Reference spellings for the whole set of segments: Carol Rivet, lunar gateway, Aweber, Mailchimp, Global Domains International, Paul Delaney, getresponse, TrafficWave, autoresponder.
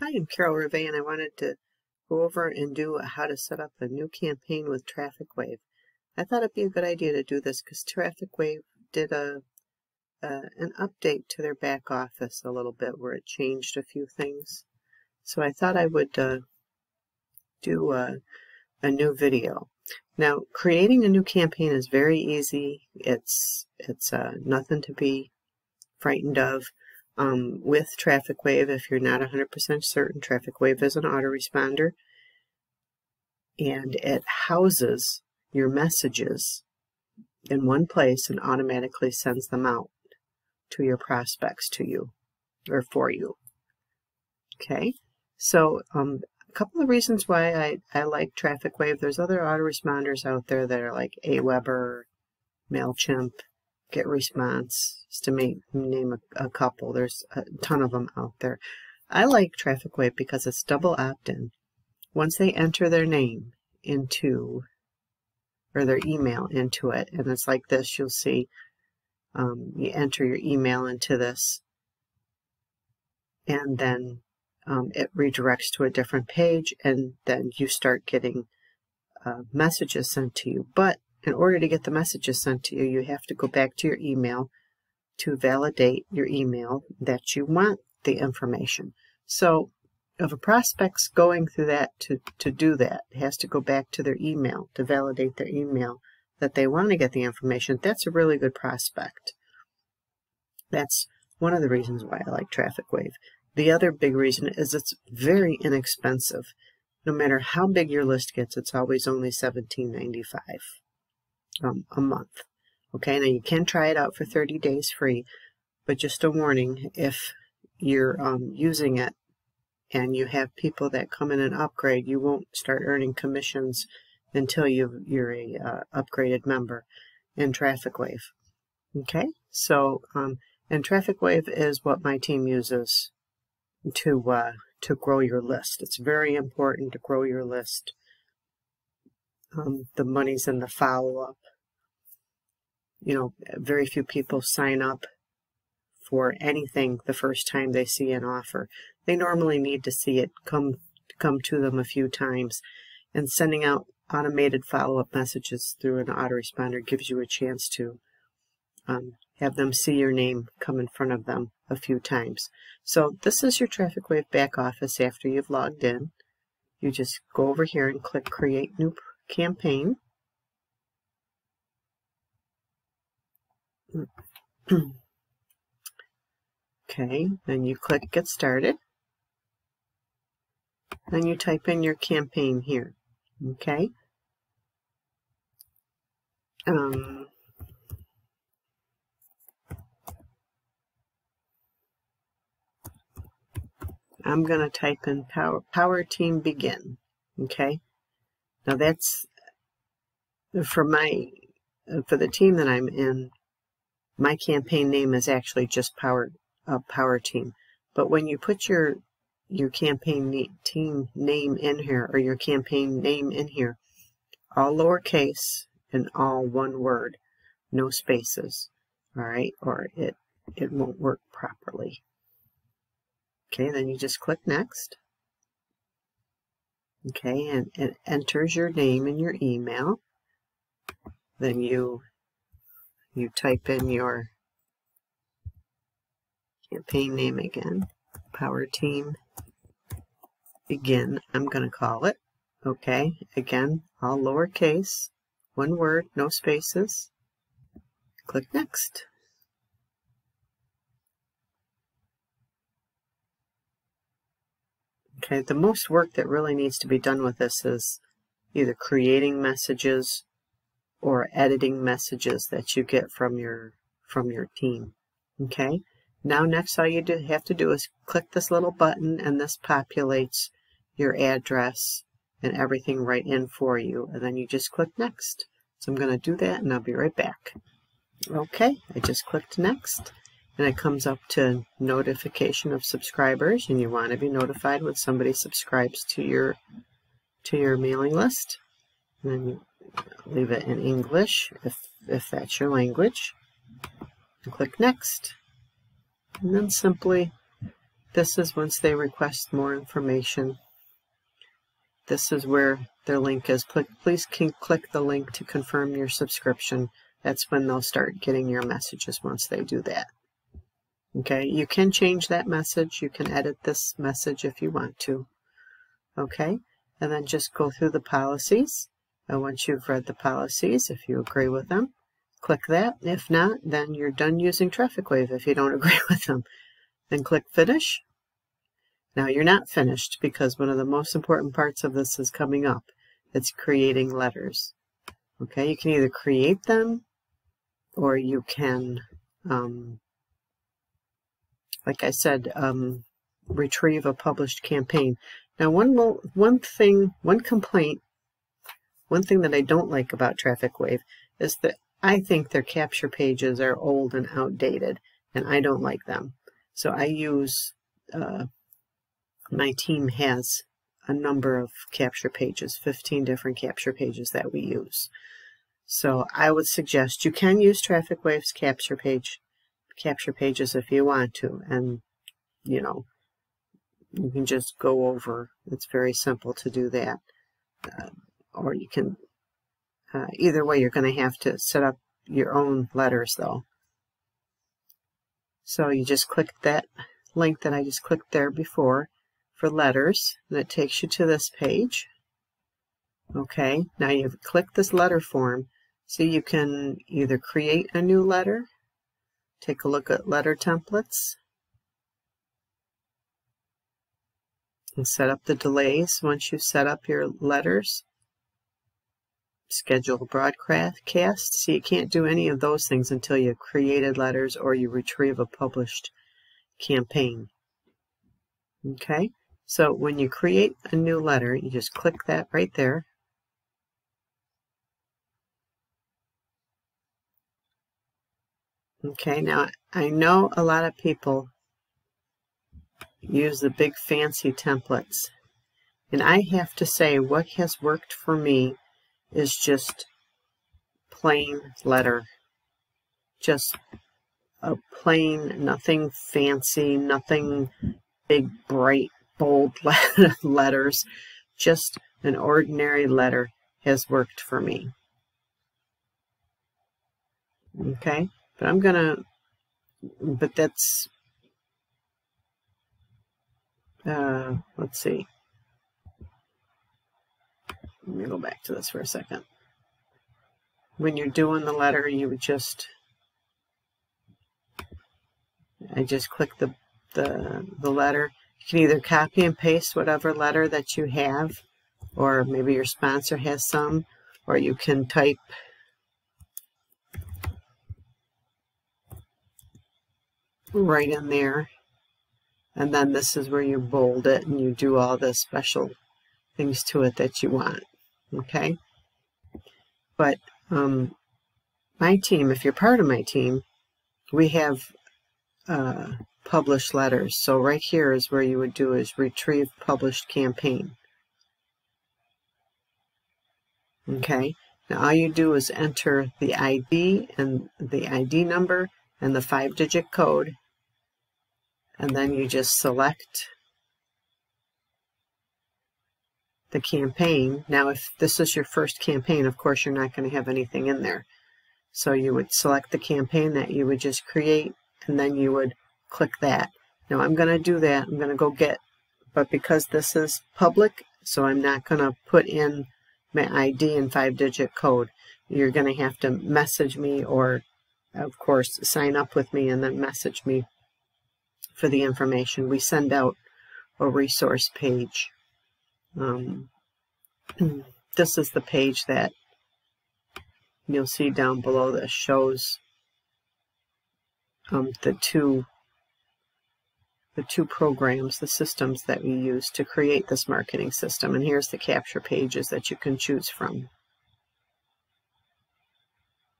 Hi, I'm Carol Rivet, and I wanted to go over and do how to set up a new campaign with TrafficWave. I thought it'd be a good idea to do this because TrafficWave did an update to their back office a little bit where it changed a few things. So I thought I would do a new video. Now, creating a new campaign is very easy. It's nothing to be frightened of. With TrafficWave, if you're not 100% certain, TrafficWave is an autoresponder, and it houses your messages in one place and automatically sends them out to your prospects, to you, or for you. Okay, so a couple of reasons why I like TrafficWave. There's other autoresponders out there that are like Aweber, Mailchimp, GetResponse, just to name a couple. There's a ton of them out there. I like TrafficWave because it's double opt-in. Once they enter their name into, or their email into it, and it's like this, you'll see you enter your email into this, and then it redirects to a different page, and then you start getting messages sent to you. But in order to get the messages sent to you, you have to go back to your email to validate your email that you want the information. So if a prospect's going through that to do that, it has to go back to their email to validate their email that they want to get the information, that's a really good prospect. That's one of the reasons why I like TrafficWave. The other big reason is it's very inexpensive. No matter how big your list gets, it's always only $17.95. A month. Okay, now you can try it out for 30 days free, but just a warning, if you're using it and you have people that come in and upgrade, you won't start earning commissions until you're a upgraded member in TrafficWave. Okay, so and TrafficWave is what my team uses to grow your list. It's very important to grow your list. The money's in the follow-up. You know, very few people sign up for anything the first time they see an offer. They normally need to see it come to them a few times, and sending out automated follow-up messages through an autoresponder gives you a chance to have them see your name come in front of them a few times. So this is your TrafficWave back office after you've logged in. You just go over here and click Create New Campaign. Okay, then you click Get Started. Then you type in your campaign here. Okay. I'm going to type in Power Team Begin. Okay. Now that's for the team that I'm in. My campaign name is actually just Power Team. But when you put your campaign team name in here, or your campaign name in here, all lowercase and all one word, no spaces. All right, or it won't work properly. Okay, then you just click Next. Okay, and it enters your name and your email. Then you type in your campaign name again, Power Team Begin, I'm going to call it. Okay, again, all lowercase, one word, no spaces. Click Next. Okay, the most work that really needs to be done with this is either creating messages or editing messages that you get from your team. Okay, now next all you have to do is click this little button, and this populates your address and everything right in for you, and then you just click Next. So I'm going to do that, and I'll be right back. Okay, I just clicked Next. And it comes up to notification of subscribers, and you want to be notified when somebody subscribes to your mailing list. And then you leave it in English if that's your language. And click Next. And then simply This is once they request more information. This is where their link is. Please click the link to confirm your subscription. That's when they'll start getting your messages once they do that. Okay, you can change that message. You can edit this message if you want to. Okay, and then just go through the policies. And once you've read the policies, if you agree with them, click that. If not, then you're done using TrafficWave if you don't agree with them. Then click Finish. Now you're not finished because one of the most important parts of this is coming up. It's creating letters. Okay, you can either create them or you can, like I said, retrieve a published campaign. Now one thing that I don't like about TrafficWave is that I think their capture pages are old and outdated, and I don't like them. So I use, my team has a number of capture pages, 15 different capture pages that we use. So I would suggest you can use TrafficWave's capture pages if you want to, and you know, you can just go over. It's very simple to do that, or you can. Either way, you're going to have to set up your own letters, though. So you just click that link that I just clicked there before for letters, and it takes you to this page. Okay, now you've clicked this letter form, so you can either create a new letter, take a look at letter templates, and set up the delays. Once you set up your letters, schedule broadcast. So you can't do any of those things until you've created letters or you retrieve a published campaign. Okay, so when you create a new letter, you just click that right there. Okay, now I know a lot of people use the big fancy templates, and I have to say what has worked for me is just plain letter, just a plain, nothing fancy, nothing big, bright, bold letters, just an ordinary letter has worked for me. Okay, but I'm gonna, but that's, let's see. Let me go back to this for a second. When you're doing the letter, you would just, I just click the letter. You can either copy and paste whatever letter that you have, or maybe your sponsor has some, or you can type. Right in there. And then this is where you bold it and you do all the special things to it that you want. Okay, but my team, if you're part of my team, we have published letters. So right here is where you would do is retrieve published campaign. Okay, now all you do is enter the ID and the ID number and the 5-digit code, and then you just select the campaign. Now if this is your first campaign, of course you're not going to have anything in there. So you would select the campaign that you would just create, and then you would click that. Now I'm going to do that. I'm going to go get, but because this is public, so I'm not going to put in my ID and 5-digit code. You're going to have to message me, or of course sign up with me and then message me for the information. We send out a resource page. This is the page that you'll see down below that shows the two programs, the systems that we use to create this marketing system. And here's the capture pages that you can choose from.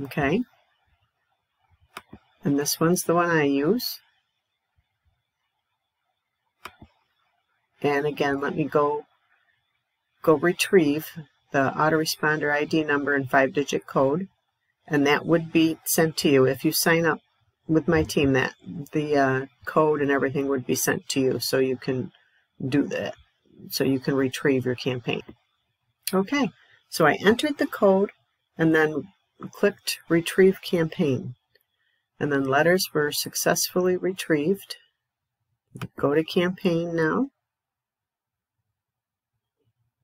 Okay, and this one's the one I use. And again, let me go retrieve the autoresponder ID number and 5-digit code, and that would be sent to you. If you sign up with my team that the code and everything would be sent to you so you can do that, so you can retrieve your campaign. Okay, so I entered the code and then clicked Retrieve Campaign. And then letters were successfully retrieved. Go to campaign now.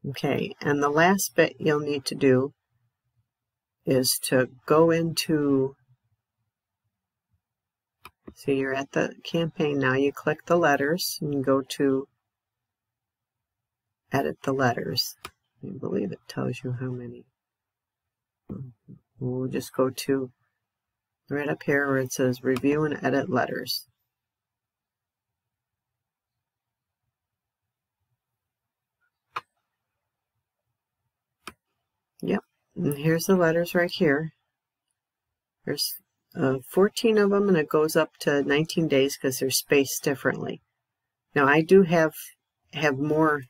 Okay, and the last bit you'll need to do is to go into, so you're at the campaign now, you click the letters and you go to edit the letters. I believe it tells you how many. We'll just go to right up here where it says review and edit letters. Yep, and here's the letters right here. There's 14 of them, and it goes up to 19 days because they're spaced differently. Now I do have more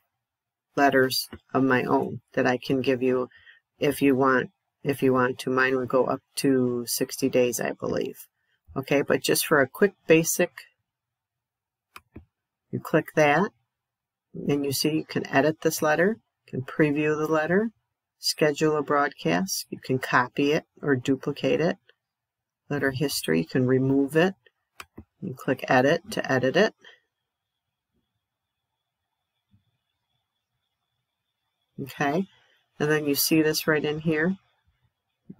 letters of my own that I can give you if you want. If you want to, mine would go up to 60 days, I believe. Okay, but just for a quick basic, you click that, and you see you can edit this letter, you can preview the letter, schedule a broadcast, you can copy it or duplicate it, letter history, you can remove it, you click edit to edit it. Okay, and then you see this right in here.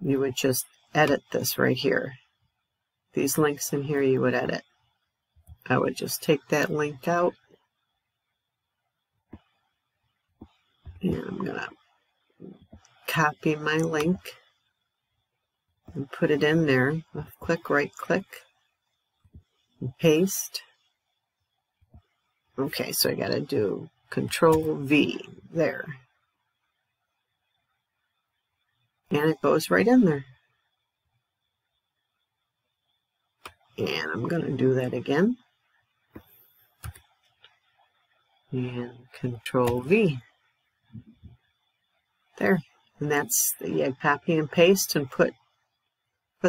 You would just edit this right here. These links in here you would edit. I would just take that link out. And I'm going to copy my link and put it in there. Left click, right click, and paste. Okay, so I got to do Control V there. And it goes right in there. And I'm going to do that again. And Control V. There. And that's, you copy and paste and put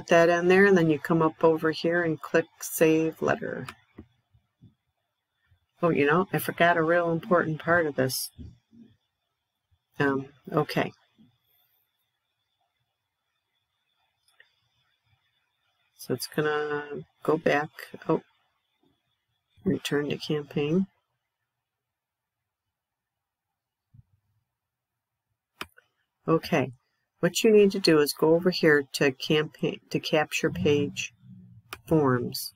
that in there. And then you come up over here and click Save Letter. Oh, you know, I forgot a real important part of this. Okay. So it's going to go back, oh, return to campaign. Okay, what you need to do is go over here to campaign, to capture page forms.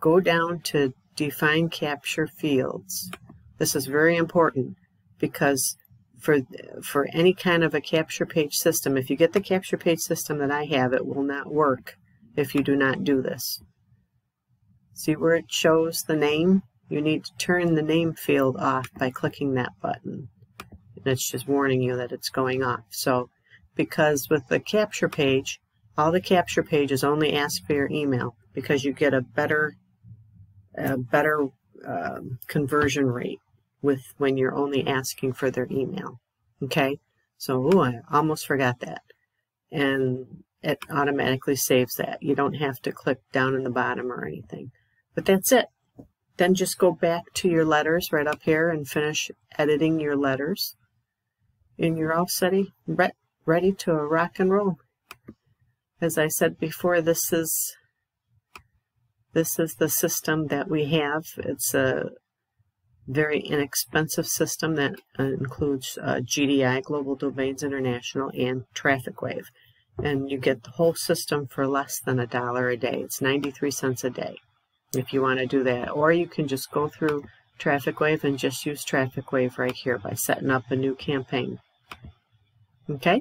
Go down to define capture fields. This is very important because for any kind of a capture page system, if you get the capture page system that I have, it will not work if you do not do this. See where it shows the name? You need to turn the name field off by clicking that button. And it's just warning you that it's going off. So, because with the capture page, all the capture pages only ask for your email because you get a better conversion rate with when you're only asking for their email. Okay, so ooh, I almost forgot that. And it automatically saves that. You don't have to click down in the bottom or anything. But that's it. Then just go back to your letters right up here and finish editing your letters. And you're all ready to rock and roll. As I said before, this is the system that we have. It's a very inexpensive system that includes GDI, Global Domains International, and TrafficWave. And you get the whole system for less than $1 a day. It's 93 cents a day if you want to do that. Or you can just go through TrafficWave and just use TrafficWave right here by setting up a new campaign. Okay,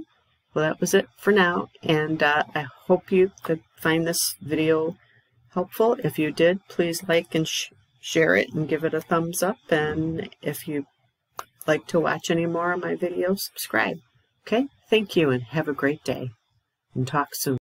well that was it for now. And I hope you could find this video helpful. If you did, please like and share it and give it a thumbs up, and if you like to watch any more of my videos, subscribe. Okay, thank you and have a great day, and talk soon.